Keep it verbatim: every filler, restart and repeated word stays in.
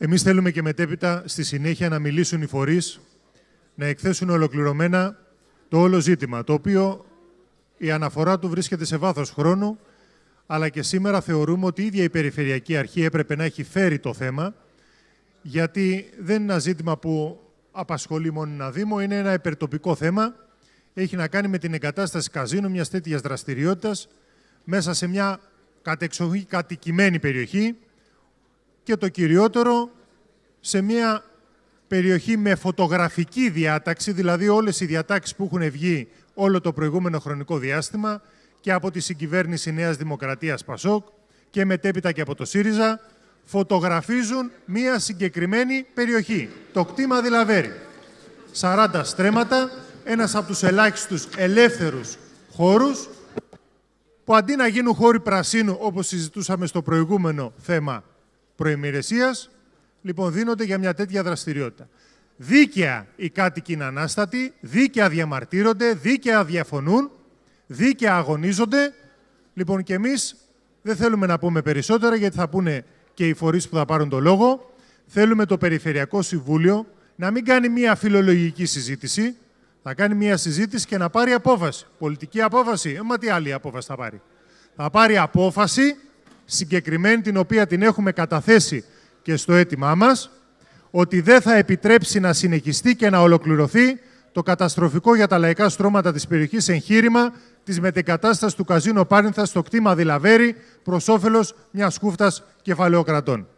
Εμείς θέλουμε και μετέπειτα στη συνέχεια να μιλήσουν οι φορείς, να εκθέσουν ολοκληρωμένα το όλο ζήτημα, το οποίο η αναφορά του βρίσκεται σε βάθος χρόνου, αλλά και σήμερα θεωρούμε ότι η ίδια η Περιφερειακή Αρχή έπρεπε να έχει φέρει το θέμα, γιατί δεν είναι ένα ζήτημα που απασχολεί μόνο ένα Δήμο, είναι ένα υπερτοπικό θέμα. Έχει να κάνει με την εγκατάσταση καζίνου μιας τέτοιας δραστηριότητας μέσα σε μια κατεξοχή κατοικημένη περιοχή και το κυριότερο σε μια περιοχή με φωτογραφική διάταξη, δηλαδή όλες οι διατάξεις που έχουν βγει όλο το προηγούμενο χρονικό διάστημα και από τη συγκυβέρνηση Νέας Δημοκρατίας Πασόκ και μετέπειτα και από το ΣΥΡΙΖΑ, φωτογραφίζουν μία συγκεκριμένη περιοχή, το κτήμα Δηλαβέρη. σαράντα στρέμματα, ένας από τους ελάχιστους ελεύθερους χώρους, που αντί να γίνουν χώροι πρασίνου, όπως συζητούσαμε στο προηγούμενο θέμα προημηρεσίας, λοιπόν δίνονται για μια τέτοια δραστηριότητα. Δίκαια οι κάτοικοι είναι ανάστατοι, δίκαια διαμαρτύρονται, δίκαια διαφωνούν, δίκαια αγωνίζονται. Λοιπόν και εμείς δεν θέλουμε να πούμε περισσότερα, γιατί θα πούνε και οι φορείς που θα πάρουν το λόγο. Θέλουμε το Περιφερειακό Συμβούλιο να μην κάνει μια φιλολογική συζήτηση, να κάνει μια συζήτηση και να πάρει απόφαση. Πολιτική απόφαση, ε, μα τι άλλη απόφαση θα πάρει. Θα πάρει απόφαση συγκεκριμένη, την οποία την έχουμε καταθέσει και στο αίτημά μας, ότι δεν θα επιτρέψει να συνεχιστεί και να ολοκληρωθεί το καταστροφικό για τα λαϊκά στρώματα της περιοχής εγχείρημα της μετεγκατάστασης του καζίνο Πάρνηθα στο κτήμα Δηλαβέρη προς όφελος μιας χούφτας κεφαλαιοκρατών.